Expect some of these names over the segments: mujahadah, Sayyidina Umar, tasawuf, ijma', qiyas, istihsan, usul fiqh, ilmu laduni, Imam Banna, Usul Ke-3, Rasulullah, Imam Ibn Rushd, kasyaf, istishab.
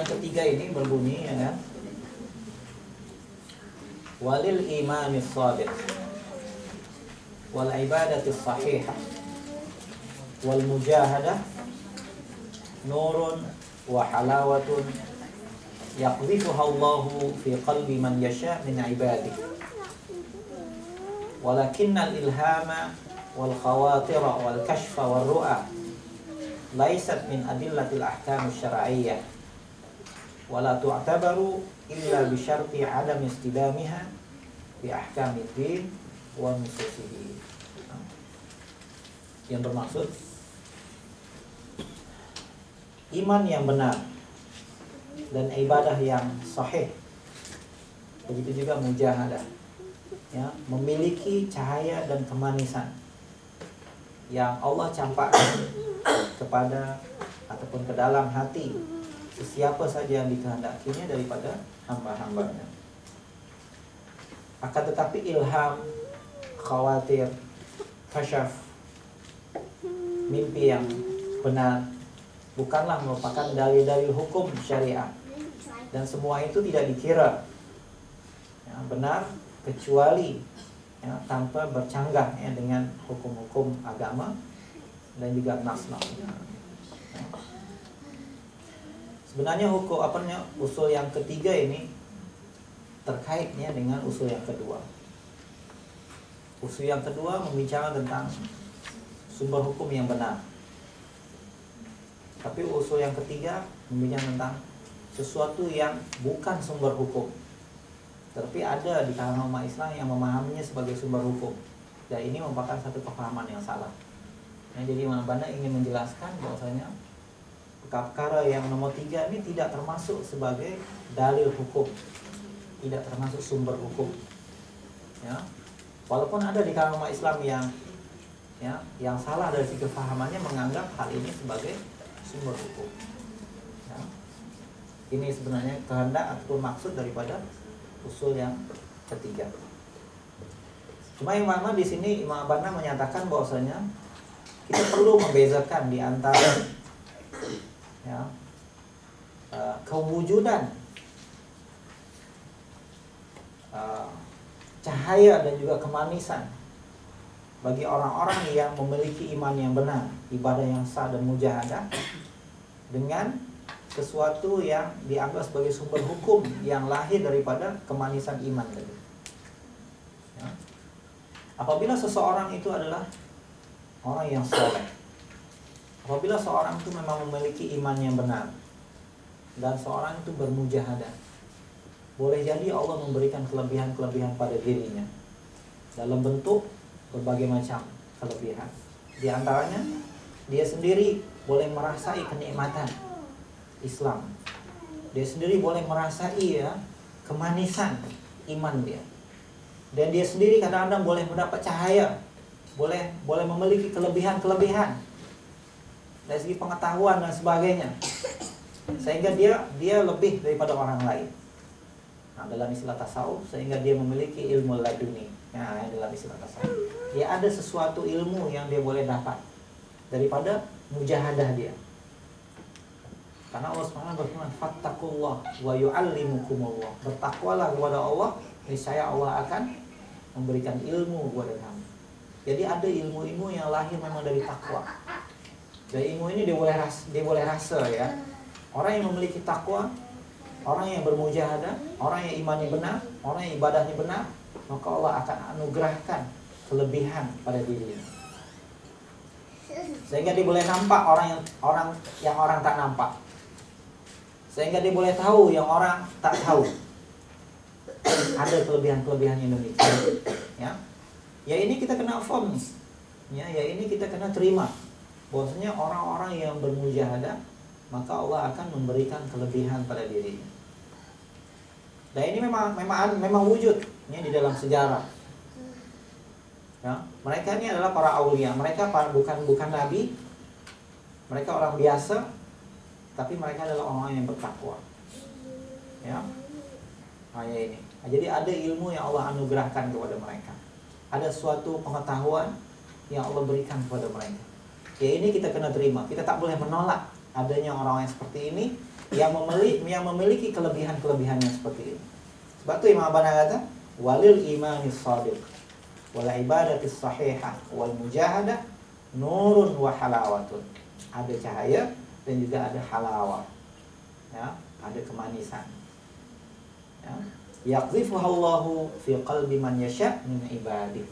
yang ketiga ini berbunyi ya kan? Walil imanis shadiq wal ibadati shahihah wal mujahadah nurun wa halawatun yaqdhifuha Allahu fi qalbi man yasha min ibadihi walakinnal ilhama wal khawatira wal kashfa wal ru'a laisat min adillatil ahkam syar'iyyah wala tu'tabaru illa bi syarti adam istidamiha bi ahkamid din wa nususihi. Yang bermaksud iman yang benar dan ibadah yang sahih, begitu juga mujahadah ya, memiliki cahaya dan kemanisan yang Allah campakkan kepada ataupun ke dalam hati sesiapa saja yang dikehendakinya daripada hamba-hambanya. Akan tetapi ilham, khawatir, kasyaf, mimpi yang benar bukanlah merupakan dalil-dalil hukum syariah, dan semua itu tidak dikira ya, benar kecuali ya, tanpa bercanggah ya, dengan hukum-hukum agama dan juga nas-nas. Sebenarnya hukum usul yang ketiga ini terkaitnya dengan usul yang kedua. Usul yang kedua membicarakan tentang sumber hukum yang benar. Tapi usul yang ketiga membicarakan tentang sesuatu yang bukan sumber hukum. Tapi ada di kalangan umat Islam yang memahaminya sebagai sumber hukum. Dan ini merupakan satu pemahaman yang salah. Nah, jadi Imam Banna ingin menjelaskan bahwasanya perkara yang nomor 3 ini tidak termasuk sebagai dalil hukum, tidak termasuk sumber hukum. Ya, walaupun ada di kalangan umat Islam yang salah dari segi kefahamannya menganggap hal ini sebagai sumber hukum. Ya, ini sebenarnya kehendak atau maksud daripada usul yang ketiga. Cuma yang mana di sini Imam Banna menyatakan bahwasanya kita perlu membezakan di antara ya, kewujudan cahaya dan juga kemanisan bagi orang-orang yang memiliki iman yang benar, ibadah yang sah dan mujahadah, dengan sesuatu yang dianggap sebagai sumber hukum yang lahir daripada kemanisan iman tadi. Ya. Apabila seseorang itu adalah orang yang soleh, apabila seorang itu memang memiliki iman yang benar dan seorang itu bermujahadah, boleh jadi Allah memberikan kelebihan-kelebihan pada dirinya dalam bentuk berbagai macam kelebihan. Di antaranya, dia sendiri boleh merasai kenikmatan Islam, dia sendiri boleh merasai ya, kemanisan iman dia, dan dia sendiri kadang-kadang boleh mendapat cahaya, boleh memiliki kelebihan-kelebihan dari segi pengetahuan dan sebagainya, sehingga dia lebih daripada orang lain. Nah, dalam istilah tasawuf, sehingga dia memiliki ilmu laduni. Nah, dalam istilah tasawuf, dia ada sesuatu ilmu yang dia boleh dapat daripada mujahadah dia. Karena Allah Subhanahu wa ta'ala fattaqullah wa yu'allimukumullah, bertakwalah kepada Allah, niscaya Allah akan memberikan ilmu kepada kamu. Jadi ada ilmu-ilmu yang lahir memang dari takwa. Dan ilmu ini dia boleh rasa ya. Orang yang memiliki takwa, orang yang bermujahadah, orang yang imannya benar, orang yang ibadahnya benar, maka Allah akan anugerahkan kelebihan pada dirinya. Sehingga dia boleh nampak orang yang tak nampak. Sehingga dia boleh tahu yang orang tak tahu. Ada kelebihan-kelebihan Indonesia. Ya. Ya ini kita kena form ya, ya ini kita kena terima bahwasanya orang-orang yang bermujahadah, maka Allah akan memberikan kelebihan pada dirinya. Dan ini memang wujud ya, di dalam sejarah ya, mereka ini adalah para aulia. Mereka bukan nabi, mereka orang biasa, tapi mereka adalah orang yang bertakwa ya. Nah, ya ini. Nah, jadi ada ilmu yang Allah anugerahkan kepada mereka, ada suatu pengetahuan yang Allah berikan kepada mereka. Ya ini kita kena terima. Kita tak boleh menolak adanya orang-orang seperti ini yang memiliki kelebihan-kelebihannya seperti ini. Sebab itu Imam Abana kata, walil imanis sadiq wal ibadatis sahihah wal mujahadah nurun wa halawatun. Ada cahaya dan juga ada halawah. Ya, ada kemanisan. Ya. Yaqzifuha Allahu fi qalbi man yasha min ibadih.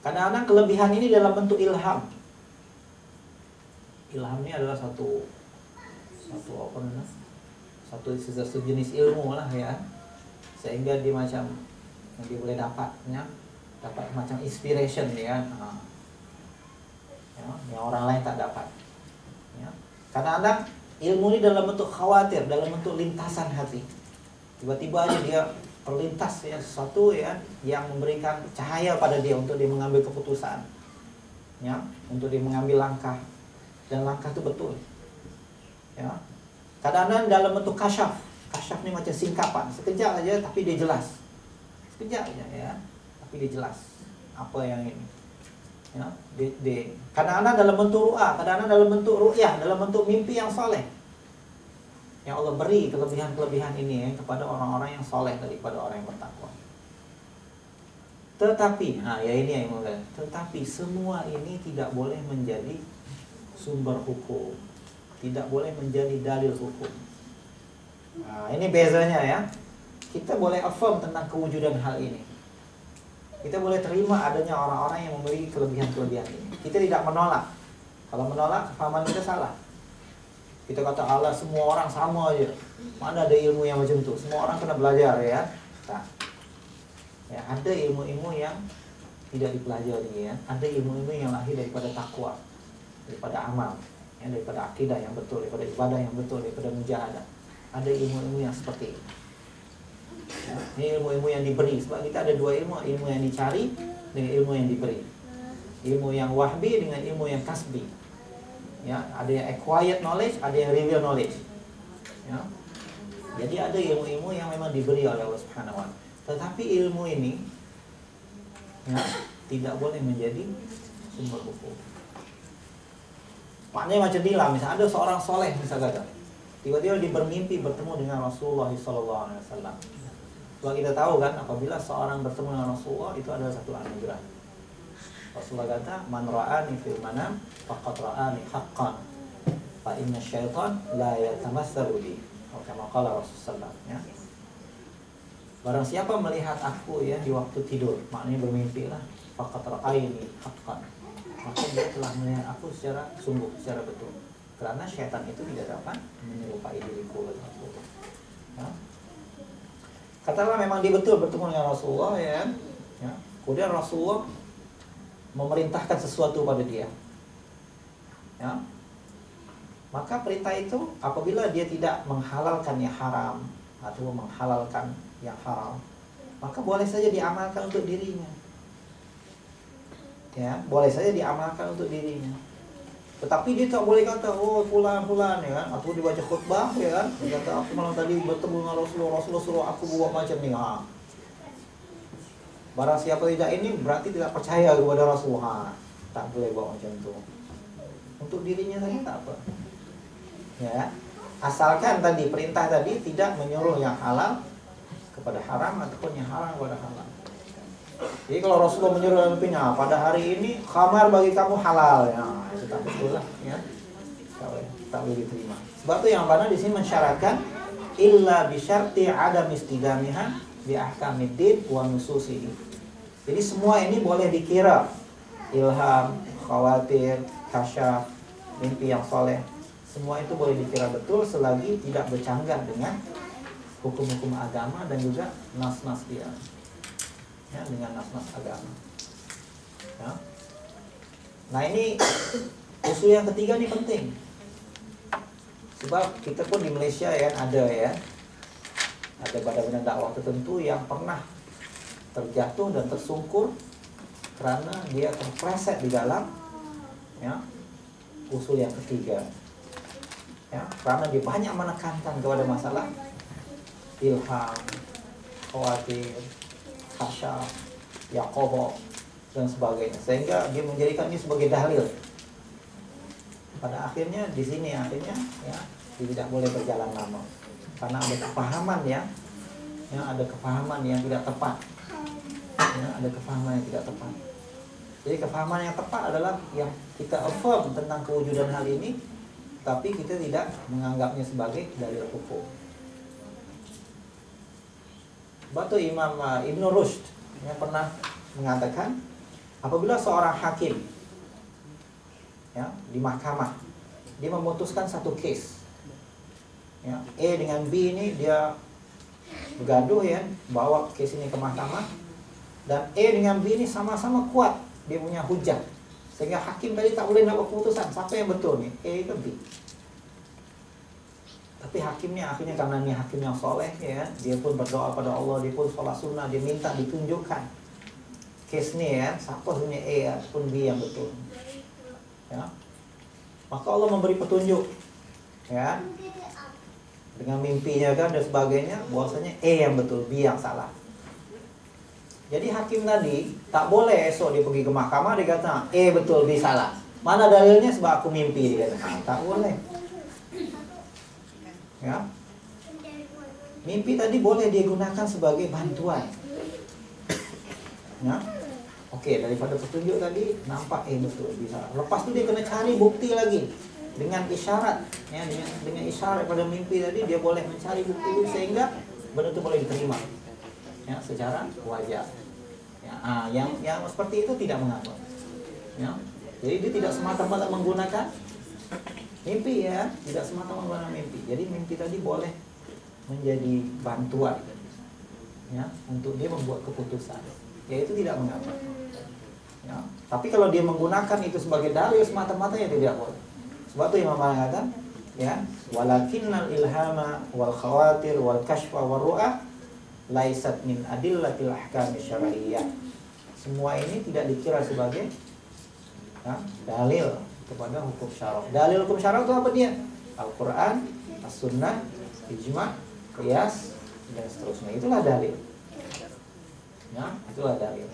Kadang-kadang kelebihan ini dalam bentuk ilham. Ilham ini adalah satu sejenis ilmu lah ya, sehingga dia macam dia boleh dapat macam inspiration ya, yang orang lain tak dapat. Ya. Kadang-kadang ilmu ini dalam bentuk khawatir, dalam bentuk lintasan hati. Tiba-tiba aja dia terlintas ya sesuatu ya yang memberikan cahaya pada dia untuk dia mengambil keputusan, ya, untuk dia mengambil langkah, dan langkah itu betul. Ya. Kadang-kadang dalam bentuk kasyaf ini macam singkapan, sekejap aja tapi dia jelas. Sekejap aja ya, tapi dia jelas apa yang ini. Ya, kadang-kadang dalam bentuk ru'ah, kadang-kadang dalam bentuk ru'yah, dalam bentuk mimpi yang soleh. Yang Allah beri kelebihan-kelebihan ini ya, kepada orang-orang yang soleh daripada orang yang bertakwa. Tetapi, tetapi semua ini tidak boleh menjadi sumber hukum, tidak boleh menjadi dalil hukum. Nah, ini bezanya ya. Kita boleh affirm tentang kewujudan hal ini. Kita boleh terima adanya orang-orang yang memiliki kelebihan-kelebihan ini. Kita tidak menolak. Kalau menolak, kefahaman kita salah. Kita kata Allah semua orang sama aja. Mana ada ilmu yang macam itu? Semua orang kena belajar ya. Nah, ya ada ilmu-ilmu yang tidak dipelajari ya. Ada ilmu-ilmu yang lahir daripada takwa, daripada amal, ya, daripada akidah yang betul, daripada ibadah yang betul, daripada mujahadah. Ada ilmu-ilmu yang seperti ini. Ya, ini ilmu-ilmu yang diberi. Sebab kita ada dua ilmu, ilmu yang dicari dengan ilmu yang diberi. Ilmu yang wahbi dengan ilmu yang kasbi. Ya, ada yang acquired knowledge, ada yang revealed knowledge. Ya. Jadi ada ilmu-ilmu yang memang diberi oleh Allah Subhanahu wa Ta'ala. Tetapi ilmu ini ya, tidak boleh menjadi sumber hukum. Maknanya macam dilah, misalnya ada seorang soleh misalnya, tiba-tiba dia bermimpi bertemu dengan Rasulullah SAW. Setelah kita tahu kan, apabila seorang bertemu dengan Rasulullah itu adalah satu anugerah. Rasulullah kata, man ra'ani fil manam faqad ra'ani haqqan fa inna syaitan la yatamassalu bi. Kama qala Rasulullah ya. Barang siapa melihat aku ya di waktu tidur, maknanya bermimpi lah, faqad ra'ani haqqan. Maka dia telah melihat aku secara sungguh, secara betul. Karena syaitan itu tidak dapat menyerupai diriku. Ya. Katalah memang dia betul bertemu dengan Rasulullah ya. Ya. Kemudian Rasulullah memerintahkan sesuatu pada dia. Ya. Maka perintah itu apabila dia tidak menghalalkan yang haram atau menghalalkan yang haram, maka boleh saja diamalkan untuk dirinya. Ya, boleh saja diamalkan untuk dirinya. Tetapi dia tak boleh kata, oh fulan ya kan, atau dibaca khutbah ya kan, dia kata aku malam tadi bertemu dengan Rasulullah suruh aku buat macam ni. Ha. Barang siapa tidak ini berarti tidak percaya kepada Rasulullah. Tak boleh buat macam tu. Untuk dirinya saja tak apa. Ya, asalkan tadi perintah tadi tidak menyuruh yang halal kepada haram ataupun yang haram kepada halal. Jadi kalau Rasulullah menyuruh pemimpinnya, pada hari ini khamar bagi kamu halal ya, itu tak betul lah ya. Tak boleh diterima. Sebab itu yang mana di sini mensyaratkan illa bi syarti adam istidamiha bi ahkamiddin wa nususihi. Jadi semua ini boleh dikira ilham, khawatir, kasyaf, mimpi yang soleh. Semua itu boleh dikira betul selagi tidak bercanggah dengan hukum-hukum agama dan juga nas-nas dia. Ya, dengan nas-nas agama. Ya. Nah ini usul yang ketiga ini penting. Sebab kita pun di Malaysia ada badan dakwah tertentu yang pernah terjatuh dan tersungkur karena dia terpreset di dalam ya, usul yang ketiga. Ya, karena dia banyak menekankan kepada masalah ilham, khawatir, kasya, yakobo dan sebagainya, sehingga dia menjadikan ini sebagai dalil. Pada akhirnya di sini akhirnya ya tidak boleh berjalan lama, karena ada kepahaman yang tidak tepat. Jadi kepahaman yang tepat adalah yang kita affirm tentang kewujudan hal ini, tapi kita tidak menganggapnya sebagai dalil hukum. Batu Imam Ibn Rushd yang pernah mengatakan, apabila seorang hakim di mahkamah dia memutuskan satu case, A dengan B ini dia bergaduh, bawa case ini ke mahkamah, dan A dengan B ini sama-sama kuat dia punya hujah, sehingga hakim tadi tak boleh dapat keputusan siapa yang betul nih, A ke B. Tapi hakimnya akhirnya, karena ini hakim yang soleh, dia pun berdoa pada Allah, dia pun sholat sunnah, dia minta ditunjukkan case nih, siapa punya A pun B yang betul. Maka Allah memberi petunjuk, dengan mimpinya kan dan sebagainya, bahwasanya A yang betul, B yang salah. Jadi hakim tadi tak boleh esok dia pergi ke mahkamah dia kata A betul, B salah. Mana dalilnya? Sebab aku mimpi, dia kata. Tak boleh. Mimpi tadi boleh dia gunakan sebagai bantuan. Oke, daripada petunjuk tadi nampak A betul, B salah. Lepas itu dia kena cari bukti lagi dengan isyarat, dengan isyarat pada mimpi tadi dia boleh mencari bukti itu sehingga benar itu boleh diterima. Secara wajar. Yang seperti itu tidak mengapa. Jadi dia tidak semata-mata menggunakan mimpi, tidak semata-mata menggunakan mimpi. Jadi mimpi tadi boleh menjadi bantuan, untuk dia membuat keputusan. Yaitu tidak mengapa. Tapi kalau dia menggunakan itu sebagai dalil semata-mata, ya tidak boleh. Sebab itu Imam mengatakan, walakinnal ilhama wal khawatir wal kashfa wal ru'ah laisat min adillatil ahkami syar'iyyah. Semua ini tidak dikira sebagai dalil kepada hukum syara'. Dalil hukum syara' itu apa dia? Al-Qur'an, As-Sunnah, ijma', qiyas dan seterusnya. Itulah dalil. Itulah dalil.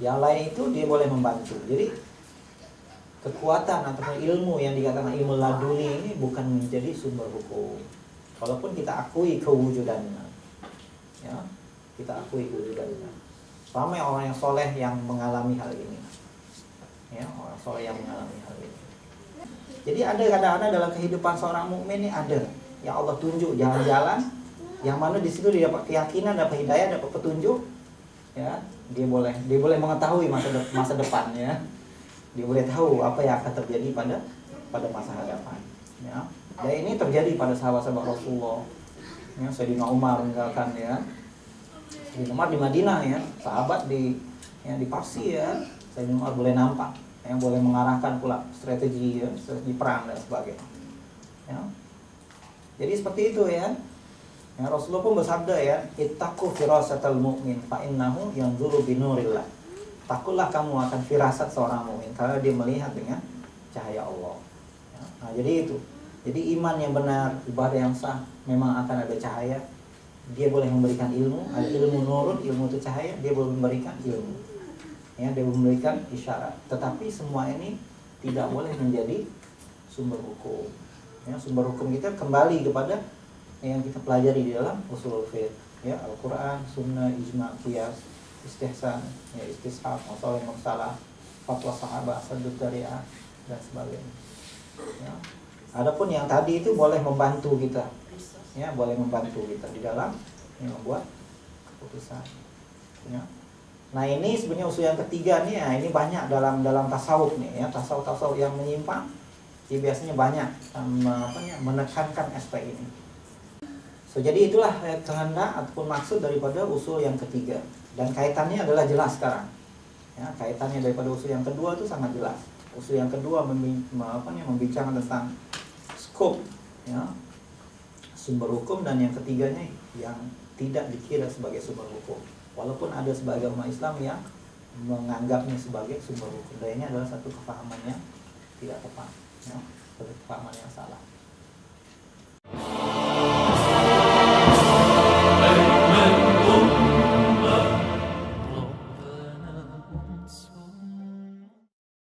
Yang lain itu dia boleh membantu. Jadi kekuatan atau ilmu yang dikatakan ilmu laduni ini bukan menjadi sumber hukum. Walaupun kita akui kewujudannya. Kita akui kewujudannya. Ramai orang yang soleh yang mengalami hal ini. Orang soleh yang mengalami hal ini. Jadi ada kadang-kadang dalam kehidupan seorang mukmin ini ada yang Allah tunjuk jalan-jalan, yang mana di situ dia dapat keyakinan, dapat hidayah, dapat petunjuk. Dia boleh mengetahui masa depannya. Dia boleh tahu apa yang akan terjadi pada masa hadapan. Dan ini terjadi pada sahabat-sahabat Rasulullah. Sayyidina Umar misalkan, Sayyidina Umar di Madinah, sahabat di Parsi, Sayyidina Umar boleh nampak, boleh mengarahkan pula strategi, strategi perang dan sebagainya. Jadi seperti itu, Rasulullah pun bersabda, ittaqu firasatal mu'min fa innahu yanzuru bi nurillah. Takutlah kamu akan firasat seorang mukmin karena dia melihat dengan cahaya Allah. Nah, jadi itu. Jadi iman yang benar, ibadah yang sah memang akan ada cahaya. Dia boleh memberikan ilmu, ada ilmu nurun, ilmu itu cahaya, dia boleh memberikan ilmu. Dia boleh memberikan isyarat. Tetapi semua ini tidak boleh menjadi sumber hukum. Sumber hukum kita kembali kepada yang kita pelajari di dalam usul fiqh, Al-Qur'an, Sunnah, Ijma', Qiyas, Istihsan, Istishab, Masalah, Masalah, Fatwa Sahabat, Sadud Dari'ah, dan sebagainya. Adapun yang tadi itu boleh membantu kita, boleh membantu kita di dalam membuat keputusan. Nah ini sebenarnya usul yang ketiga nih, ini banyak dalam tasawuf nih, tasawuf yang menyimpang, dia biasanya banyak menekankan aspek ini. So jadi itulah kehendak ataupun maksud daripada usul yang ketiga, dan kaitannya adalah jelas sekarang. Kaitannya daripada usul yang kedua itu sangat jelas. Usul yang kedua membicarakan tentang skop, sumber hukum, dan yang ketiganya yang tidak dikira sebagai sumber hukum. Walaupun ada sebagian umat Islam yang menganggapnya sebagai sumber hukum, dan ini adalah satu kefahaman yang tidak tepat, satu kefahaman yang salah.